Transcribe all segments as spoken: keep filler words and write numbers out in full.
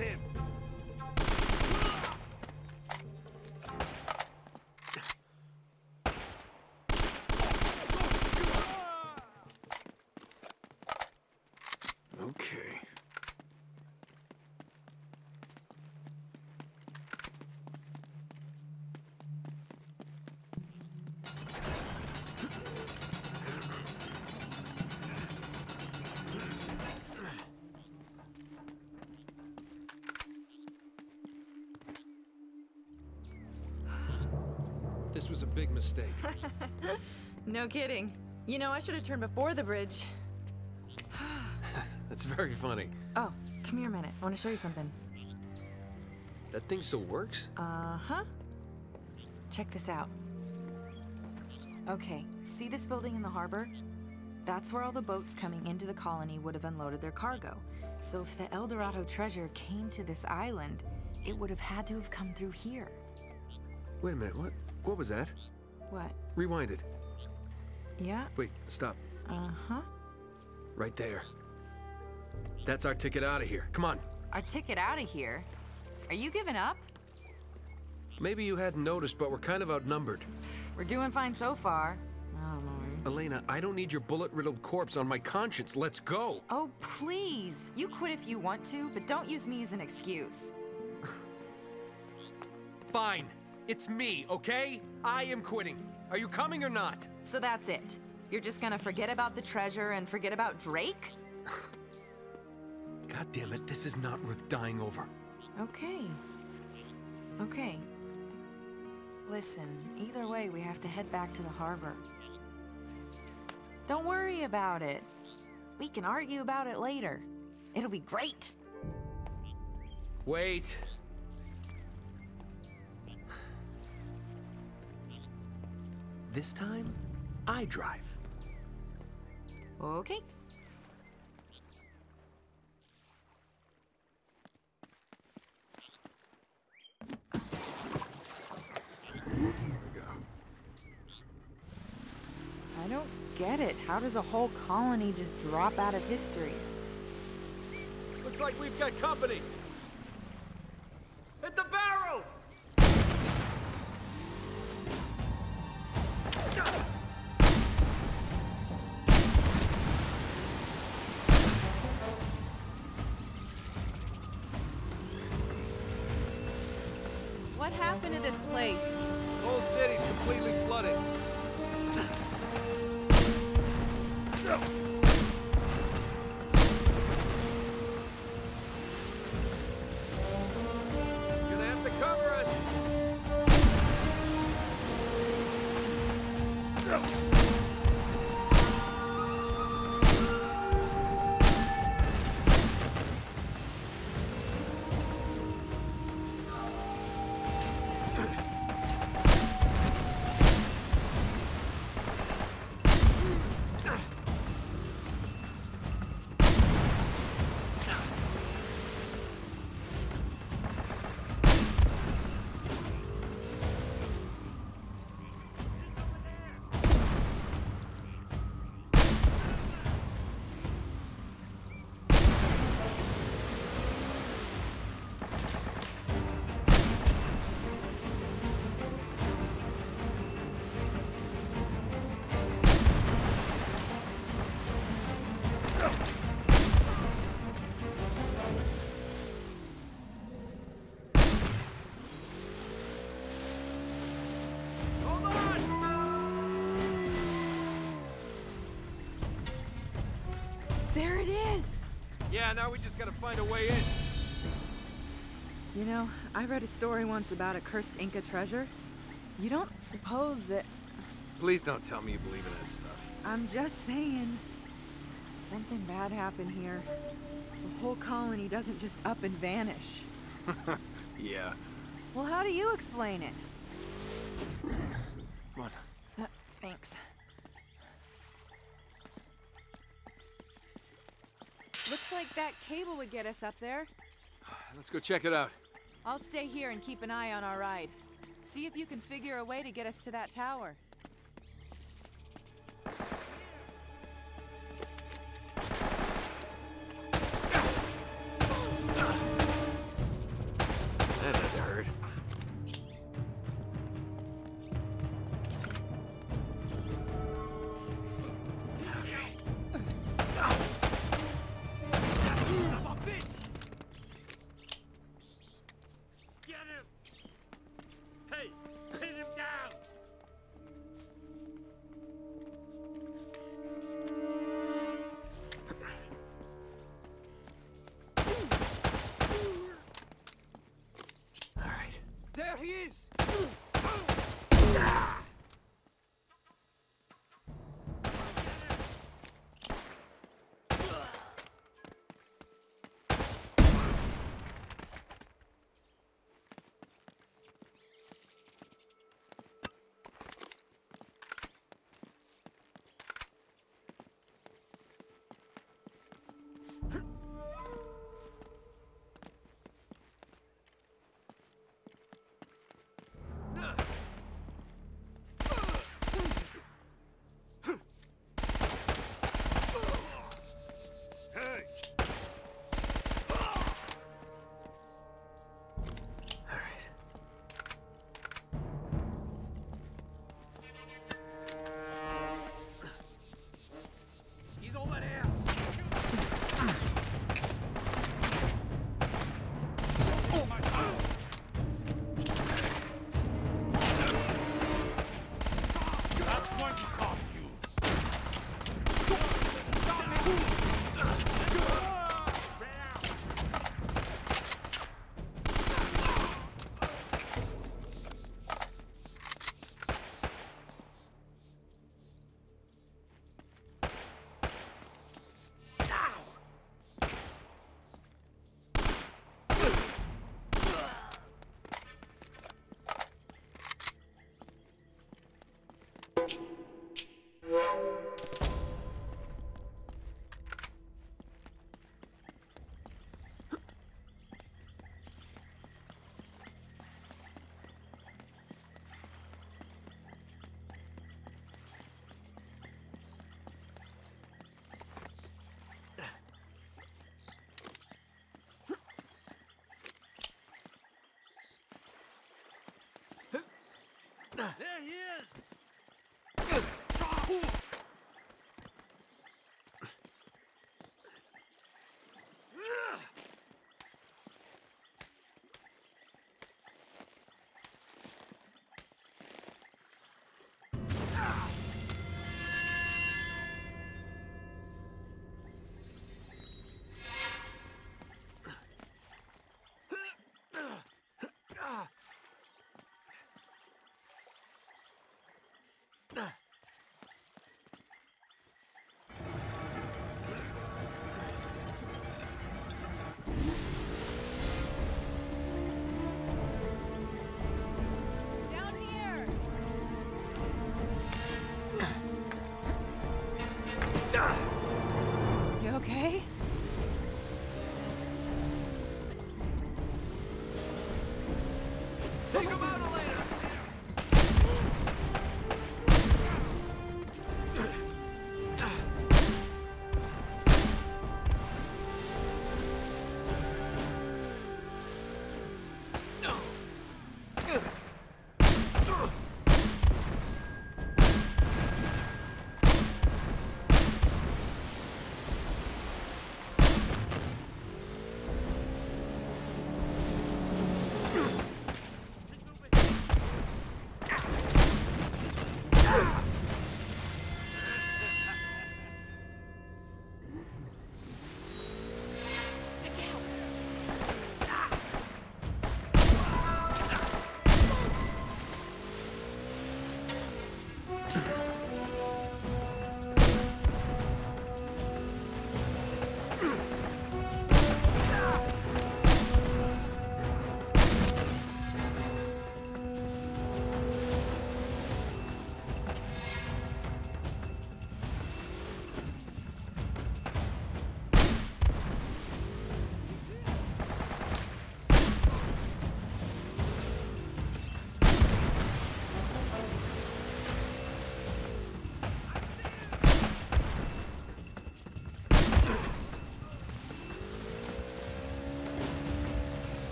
him! Okay. This was a big mistake. No kidding. You know, I should have turned before the bridge. That's very funny. Oh, come here a minute. I want to show you something. That thing still works? Uh-huh. Check this out. Okay, see this building in the harbor? That's where all the boats coming into the colony would have unloaded their cargo. So if the El Dorado treasure came to this island, it would have had to have come through here. Wait a minute, what? What was that? What? Rewind it. Yeah? Wait, stop. Uh-huh. Right there. That's our ticket out of here. Come on. Our ticket out of here? Are you giving up? Maybe you hadn't noticed, but we're kind of outnumbered. We're doing fine so far. I don't know. Elena, I don't need your bullet-riddled corpse on my conscience. Let's go. Oh, please. You quit if you want to, but don't use me as an excuse. Fine. It's me, okay? I am quitting. Are you coming or not? So that's it. You're just gonna forget about the treasure and forget about Drake? God damn it, this is not worth dying over. Okay. Okay. Listen, either way, we have to head back to the harbor. Don't worry about it. We can argue about it later. It'll be great. Wait. This time, I drive. Okay. There we go. I don't get it. How does a whole colony just drop out of history? Looks like we've got company. Hit the barrel! What happened to this place? The whole city's completely flooded. There it is! Yeah, now we just gotta find a way in. You know, I read a story once about a cursed Inca treasure. You don't suppose that... Please don't tell me you believe in this stuff. I'm just saying. Something bad happened here. The whole colony doesn't just up and vanish. Yeah. Well, how do you explain it? Come on. Uh, thanks. Looks like that cable would get us up there. Let's go check it out. I'll stay here and keep an eye on our ride. See if you can figure a way to get us to that tower. he is! Ah! There he is!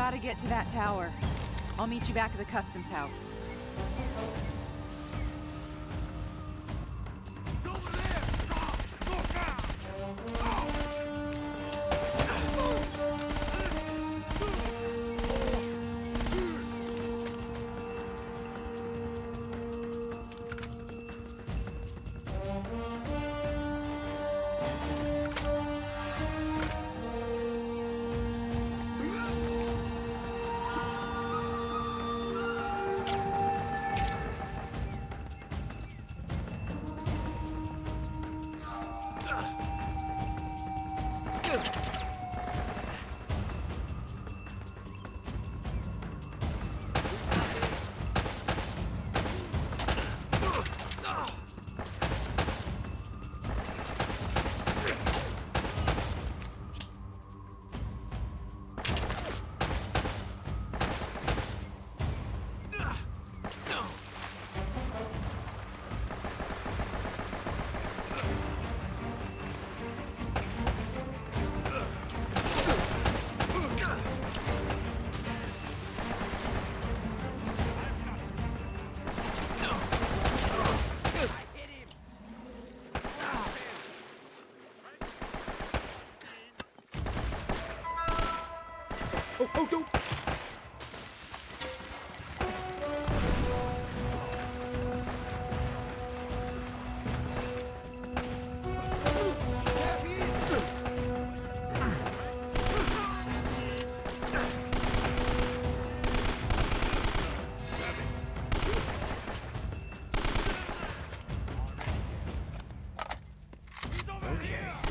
gotta get to that tower. I'll meet you back at the customs house. Oh, oh, don't! Okay.